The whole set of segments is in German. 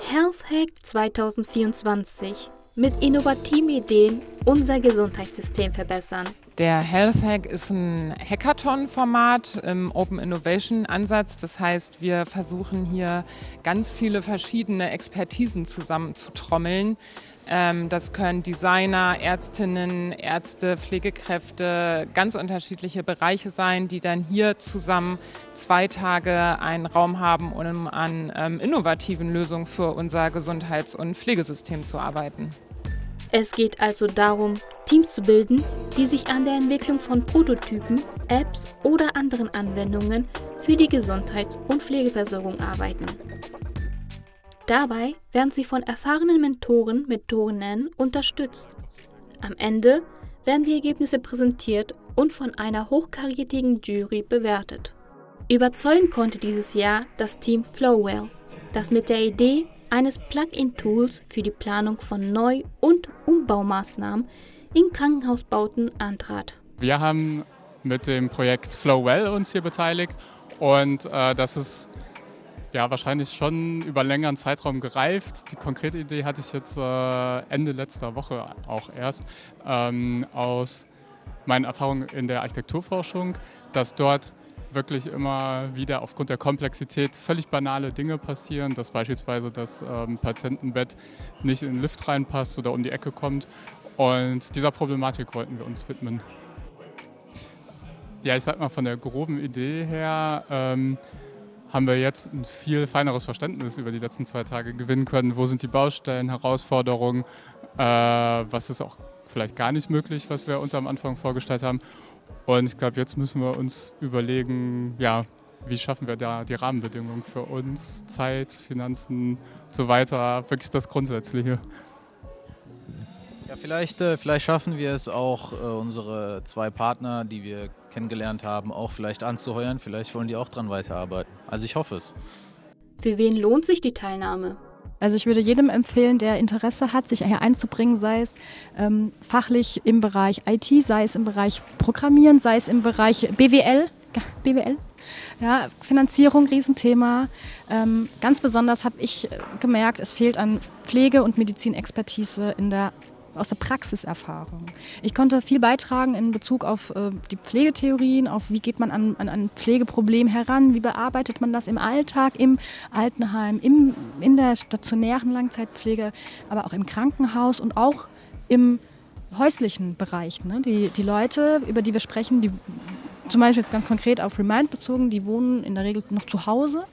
HealthHack 2024. Mit innovativen Ideen unser Gesundheitssystem verbessern. Der HealthHack ist ein Hackathon-Format im Open Innovation-Ansatz. Das heißt, wir versuchen hier ganz viele verschiedene Expertisen zusammenzutrommeln. Das können Designer, Ärztinnen, Ärzte, Pflegekräfte, ganz unterschiedliche Bereiche sein, die dann hier zusammen 2 Tage einen Raum haben, um an innovativen Lösungen für unser Gesundheits- und Pflegesystem zu arbeiten. Es geht also darum, Teams zu bilden, die sich an der Entwicklung von Prototypen, Apps oder anderen Anwendungen für die Gesundheits- und Pflegeversorgung arbeiten. Dabei werden sie von erfahrenen Mentoren, Mentorinnen unterstützt. Am Ende werden die Ergebnisse präsentiert und von einer hochkarätigen Jury bewertet. Überzeugen konnte dieses Jahr das Team Flowwell, das mit der Idee eines Plug-in-Tools für die Planung von Neu- und Umbaumaßnahmen in Krankenhausbauten antrat. Wir haben mit dem Projekt Flowwell uns hier beteiligt und das ist ja wahrscheinlich schon über einen längeren Zeitraum gereift. Die konkrete Idee hatte ich jetzt Ende letzter Woche auch erst aus meinen Erfahrungen in der Architekturforschung, dass dort wirklich immer wieder aufgrund der Komplexität völlig banale Dinge passieren, dass beispielsweise das Patientenbett nicht in den Lift reinpasst oder um die Ecke kommt. Und dieser Problematik wollten wir uns widmen. Ja, ich sag mal, von der groben Idee her haben wir jetzt ein viel feineres Verständnis über die letzten 2 Tage gewinnen können. Wo sind die Baustellen, Herausforderungen, was ist auch vielleicht gar nicht möglich, was wir uns am Anfang vorgestellt haben. Und ich glaube, jetzt müssen wir uns überlegen, ja, wie schaffen wir da die Rahmenbedingungen für uns, Zeit, Finanzen und so weiter, wirklich das Grundsätzliche. Ja, vielleicht schaffen wir es auch, unsere 2 Partner, die wir kennengelernt haben, auch vielleicht anzuheuern. Vielleicht wollen die auch dran weiterarbeiten. Also ich hoffe es. Für wen lohnt sich die Teilnahme? Also ich würde jedem empfehlen, der Interesse hat, sich hier einzubringen, sei es fachlich im Bereich IT, sei es im Bereich Programmieren, sei es im Bereich BWL, ja, Finanzierung, Riesenthema. Ganz besonders habe ich gemerkt, es fehlt an Pflege- und Medizinexpertise aus der Praxiserfahrung. Ich konnte viel beitragen in Bezug auf die Pflegetheorien, auf wie geht man an ein Pflegeproblem heran, wie bearbeitet man das im Alltag, im Altenheim, in der stationären Langzeitpflege, aber auch im Krankenhaus und auch im häuslichen Bereich. Ne? Die Leute, über die wir sprechen, die zum Beispiel jetzt ganz konkret auf Remind bezogen, die wohnen in der Regel noch zu Hause.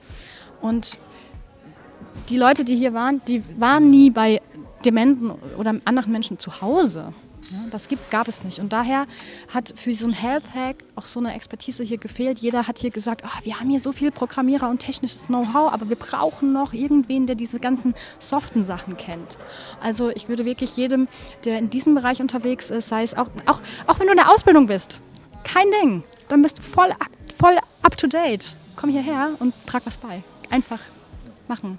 Und die Leute, die hier waren, die waren nie bei Dementen oder anderen Menschen zu Hause. Das gab es nicht. Und daher hat für so einen Health-Hack auch so eine Expertise hier gefehlt. Jeder hat hier gesagt, oh, wir haben hier so viel Programmierer und technisches Know-how, aber wir brauchen noch irgendwen, der diese ganzen soften Sachen kennt. Also ich würde wirklich jedem, der in diesem Bereich unterwegs ist, sei es auch wenn du in der Ausbildung bist, kein Ding, dann bist du voll up-to-date. Komm hierher und trag was bei. Einfach machen.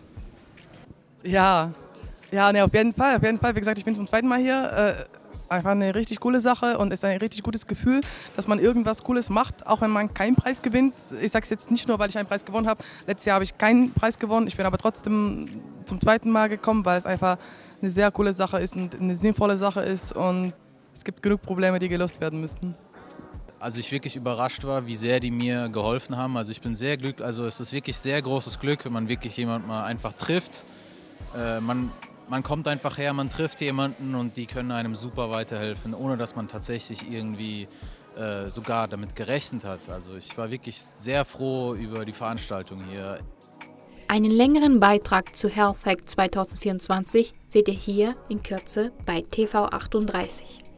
Ja, ne, auf jeden Fall. Wie gesagt, ich bin zum 2. Mal hier. Ist einfach eine richtig coole Sache und ist ein richtig gutes Gefühl, dass man irgendwas Cooles macht, auch wenn man keinen Preis gewinnt. Ich sage es jetzt nicht nur, weil ich einen Preis gewonnen habe. Letztes Jahr habe ich keinen Preis gewonnen. Ich bin aber trotzdem zum 2. Mal gekommen, weil es einfach eine sehr coole Sache ist und eine sinnvolle Sache ist. Und es gibt genug Probleme, die gelöst werden müssten. Also ich wirklich überrascht war, wie sehr die mir geholfen haben. Also ich bin sehr glücklich. Also es ist wirklich sehr großes Glück, wenn man wirklich jemanden mal einfach trifft. Man kommt einfach her, man trifft jemanden und die können einem super weiterhelfen, ohne dass man tatsächlich irgendwie sogar damit gerechnet hat. Also ich war wirklich sehr froh über die Veranstaltung hier. Einen längeren Beitrag zu HealthHack 2024 seht ihr hier in Kürze bei TV 38.